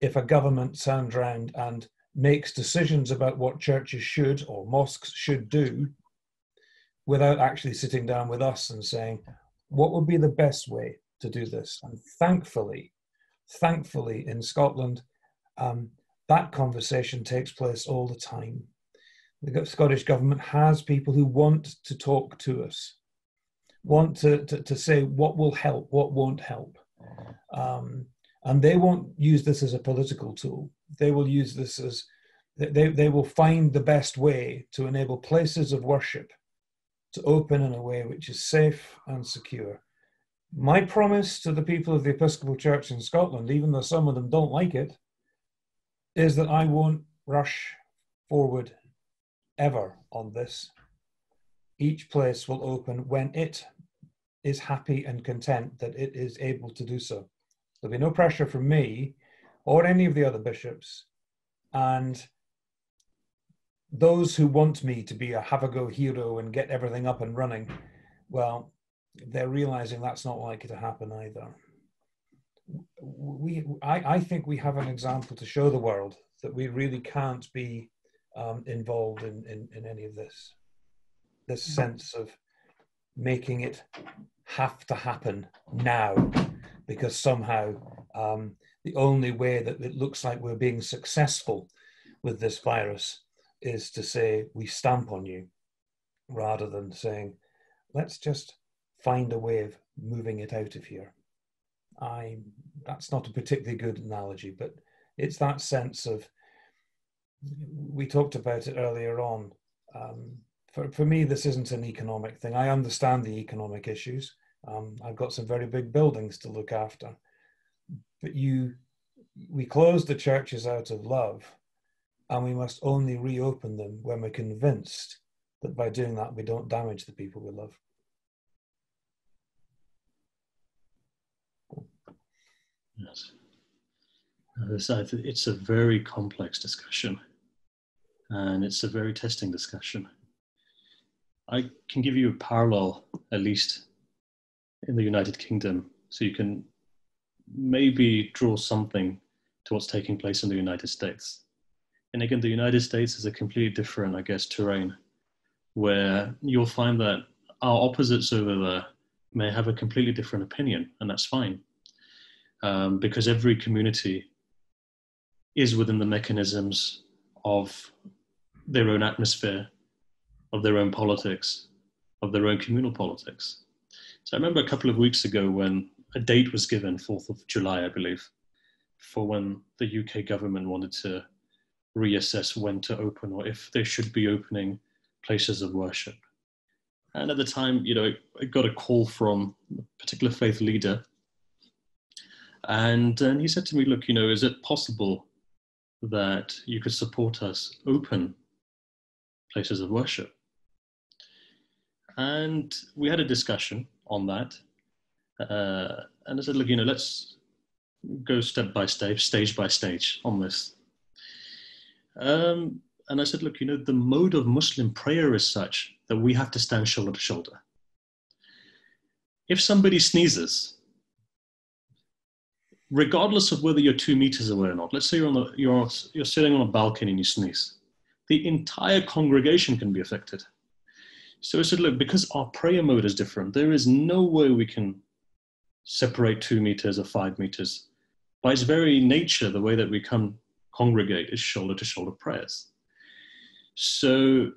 if a government turns around and makes decisions about what churches should or mosques should do without actually sitting down with us and saying, what would be the best way to do this? And thankfully in Scotland, that conversation takes place all the time. The Scottish government has people who want to talk to us, want to say what will help, what won't help. And they won't use this as a political tool. They will use this as, they will find the best way to enable places of worship to open in a way which is safe and secure. My promise to the people of the Episcopal Church in Scotland, even though some of them don't like it, is that I won't rush forward ever on this. Each place will open when it is happy and content that it is able to do so. There'll be no pressure from me or any of the other bishops, and those who want me to be a have-a-go hero and get everything up and running, well, they're realizing that's not likely to happen either. I think we have an example to show the world that we really can't be involved in any of this. This sense of making it have to happen now, because somehow the only way that it looks like we're being successful with this virus is to say, we stamp on you, rather than saying, let's just find a way of moving it out of here. That's not a particularly good analogy, but it's that sense of, we talked about it earlier on, For me, this isn't an economic thing. I understand the economic issues. I've got some very big buildings to look after. But we closed the churches out of love, and we must only reopen them when we're convinced that by doing that, we don't damage the people we love. Yes. It's a very complex discussion, and it's a very testing discussion. I can give you a parallel, at least in the United Kingdom, so you can maybe draw something to what's taking place in the United States. And again, the United States is a completely different, I guess, terrain, where you'll find that our opposites over there may have a completely different opinion, and that's fine. Because every community is within the mechanisms of their own atmosphere, of their own politics, of their own communal politics. So I remember a couple of weeks ago when a date was given, 4th of July, I believe, for when the UK government wanted to reassess when to open or if they should be opening places of worship. And at the time, you know, I got a call from a particular faith leader. And he said to me, look, you know, is it possible that you could support us open places of worship? And we had a discussion on that. And I said, look, you know, let's go step by step, stage by stage on this. And I said, look, you know, the mode of Muslim prayer is such that we have to stand shoulder to shoulder. If somebody sneezes, regardless of whether you're 2 meters away or not, let's say you're sitting on a balcony and you sneeze, the entire congregation can be affected. So I said, look, because our prayer mode is different, there is no way we can separate 2 meters or 5 meters. By its very nature, the way that we come congregate is shoulder to shoulder prayers. So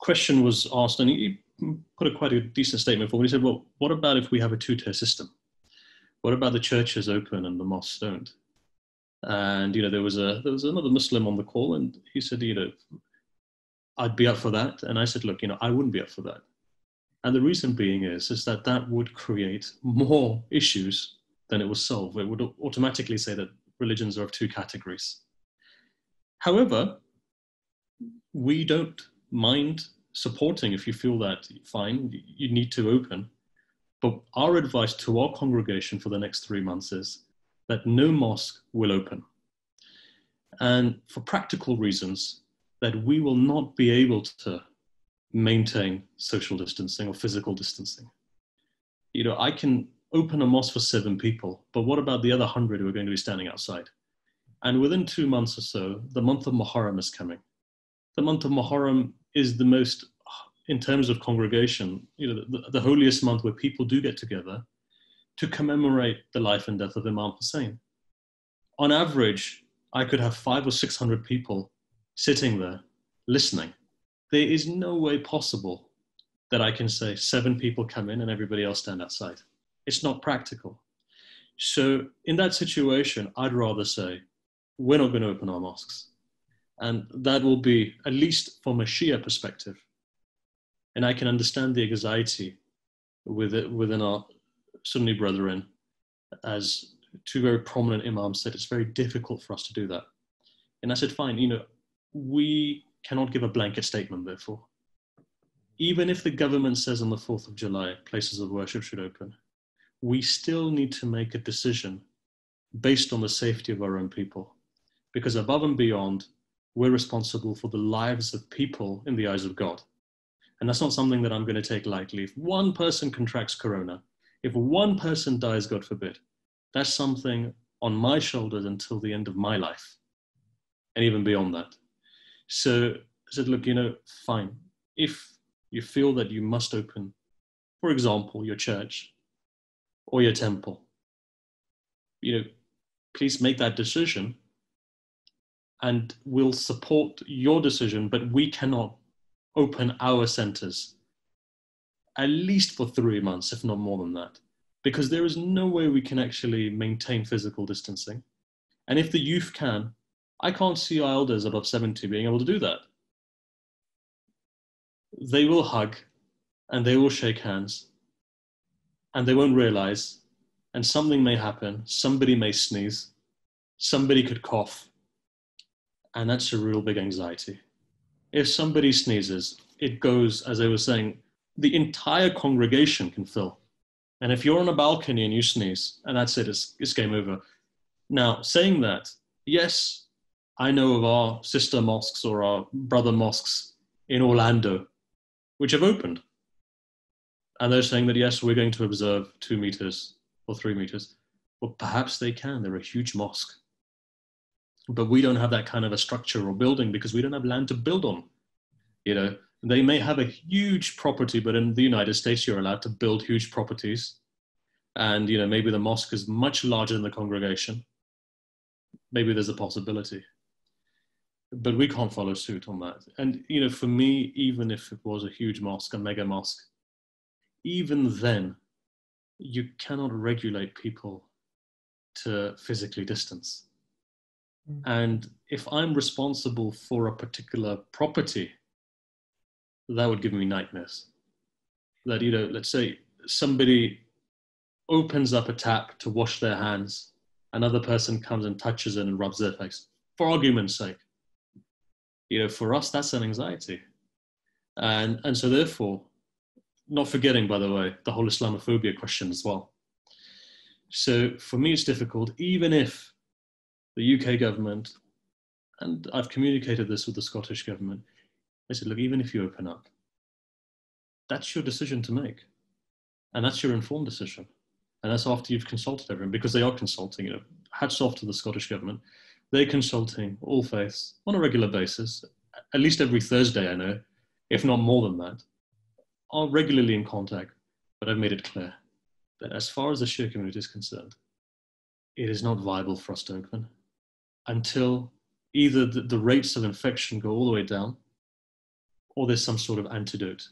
question was asked, and he put quite a decent statement forward. He said, well, what about if we have a two-tier system? What about the churches open and the mosques don't? And, you know, there was another Muslim on the call, and he said, you know, I'd be up for that. And I said, look, you know, I wouldn't be up for that. And the reason being is that that would create more issues than it would solve. It would automatically say that religions are of two categories. However, we don't mind supporting if you feel that, fine, you need to open. But our advice to our congregation for the next 3 months is that no mosque will open. And for practical reasons, that we will not be able to maintain social distancing or physical distancing. You know, I can open a mosque for 7 people, but what about the other 100 who are going to be standing outside? And within 2 months or so, the month of Muharram is coming. The month of Muharram is the most, in terms of congregation, you know, the holiest month where people do get together to commemorate the life and death of Imam Hussein. On average, I could have 500 or 600 people sitting there listening. There is no way possible that I can say 7 people come in and everybody else stand outside. It's not practical. So in that situation, I'd rather say, we're not going to open our mosques. And that will be, at least from a Shia perspective, and I can understand the anxiety within our Sunni brethren, as 2 very prominent imams said, it's very difficult for us to do that. And I said, fine, you know, we cannot give a blanket statement, therefore. Even if the government says on the 4th of July, places of worship should open, we still need to make a decision based on the safety of our own people. Because above and beyond, we're responsible for the lives of people in the eyes of God. And that's not something that I'm going to take lightly. If one person contracts corona, if one person dies, God forbid, that's something on my shoulders until the end of my life, and even beyond that. So I said, look, you know, fine. If you feel that you must open, for example, your church or your temple, you know, please make that decision, and we'll support your decision, but we cannot open our centers, at least for 3 months, if not more than that, because there is no way we can actually maintain physical distancing. And if the youth can, I can't see our elders above 70 being able to do that. They will hug and they will shake hands and they won't realize, and something may happen. Somebody may sneeze, somebody could cough. And that's a real big anxiety. If somebody sneezes, it goes, as I was saying, the entire congregation can fill. And if you're on a balcony and you sneeze, and that's it, it's game over. Now, saying that, yes, I know of our sister mosques or our brother mosques in Orlando, which have opened. And they're saying that, yes, we're going to observe 2 meters or 3 meters. Well, perhaps they can. They're a huge mosque. But we don't have that kind of a structure or building because we don't have land to build on. You know, they may have a huge property, but in the United States, you're allowed to build huge properties. And, you know, maybe the mosque is much larger than the congregation. Maybe there's a possibility. But we can't follow suit on that. And, you know, for me, even if it was a huge mosque, a mega mosque, even then, you cannot regulate people to physically distance. And if I'm responsible for a particular property, that would give me nightmares. That, you know, let's say somebody opens up a tap to wash their hands, another person comes and touches it and rubs their face, for argument's sake. You know, for us, that's an anxiety. And so therefore, not forgetting, by the way, the whole Islamophobia question as well. So for me, it's difficult, even if the UK government, and I've communicated this with the Scottish government, they said, look, even if you open up, that's your decision to make. And that's your informed decision. And that's after you've consulted everyone, because they are consulting, you know, hats off to the Scottish government. They're consulting all faiths on a regular basis, at least every Thursday, I know, if not more than that, are regularly in contact. But I've made it clear that as far as the Shia community is concerned, it is not viable for us to open until either the rates of infection go all the way down, or there's some sort of antidote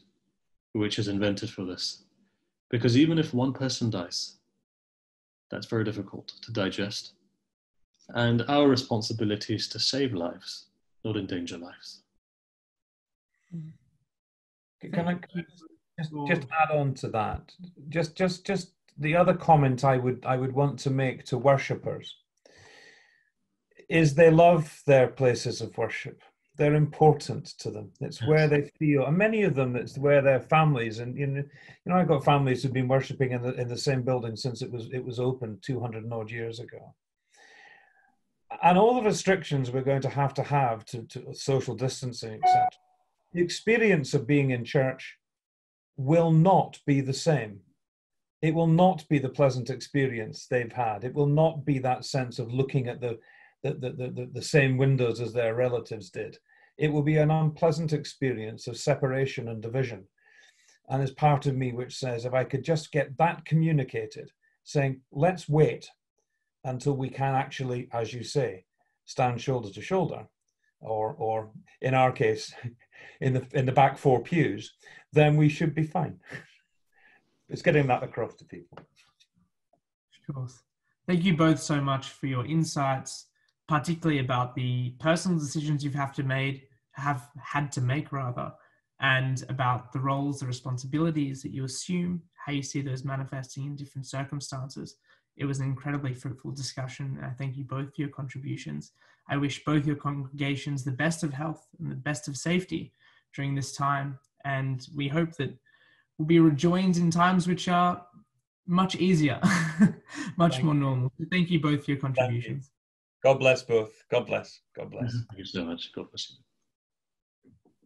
which is invented for this. Because even if one person dies, that's very difficult to digest. And our responsibility is to save lives, not endanger lives. Can I just add on to that? Just the other comment I would want to make to worshippers is they love their places of worship. They're important to them. It's where they feel, and many of them, it's where their families, and you know, I've got families who've been worshiping in the same building since it was opened 200 and odd years ago. And all the restrictions we're going to have to social distancing, etc. The experience of being in church will not be the same. It will not be the pleasant experience they've had. It will not be that sense of looking at the same windows as their relatives did. It will be an unpleasant experience of separation and division. And there's part of me which says, if I could just get that communicated, saying, let's wait until we can actually, as you say, stand shoulder to shoulder, or in our case, in the back four pews, then we should be fine. It's getting that across to people. Of course. Thank you both so much for your insights, particularly about the personal decisions you've had to make, and about the roles, the responsibilities that you assume, how you see those manifesting in different circumstances. It was an incredibly fruitful discussion. I thank you both for your contributions. I wish both your congregations the best of health and the best of safety during this time. And we hope that we'll be rejoined in times which are much easier, much more normal. Thank you both for your contributions. God bless both. God bless. God bless. Thank you so much. God bless you.